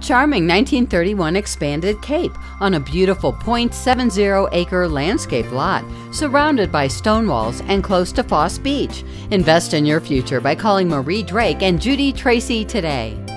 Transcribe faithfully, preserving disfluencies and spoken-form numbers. Charming nineteen thirty-one expanded cape on a beautiful zero point seven zero acre landscape lot surrounded by stone walls and close to Foss Beach. Invest in your future by calling Marie Drake and Judy Tracy today.